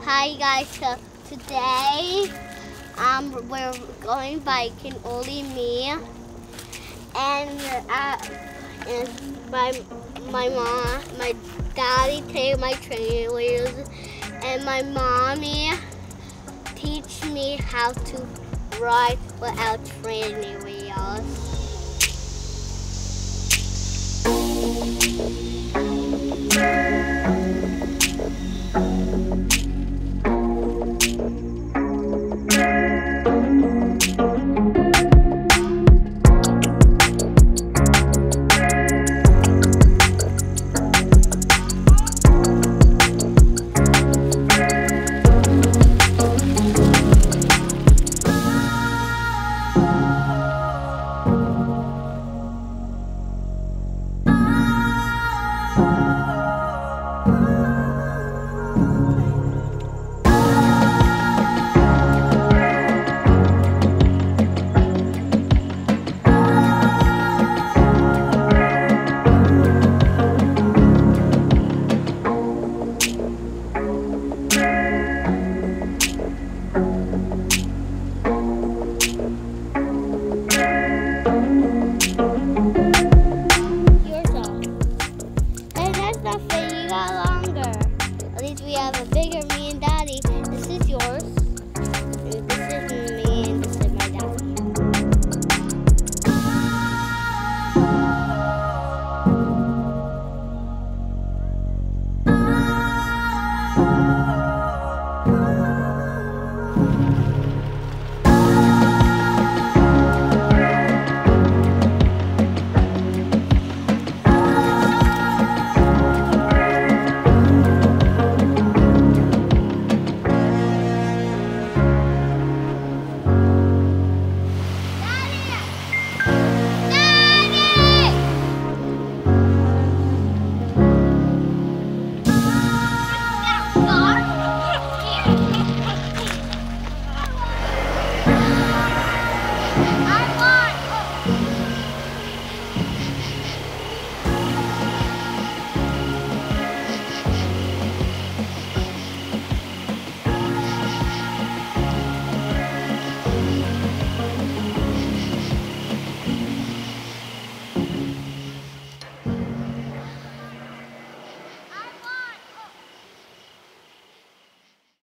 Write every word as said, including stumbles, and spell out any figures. Hi guys, so today um, we're going biking, only me and uh, and my my mom, my daddy take my training wheels, and my mommy teach me how to ride without training wheels. Longer. At least we have a bigger me and daddy. This is yours.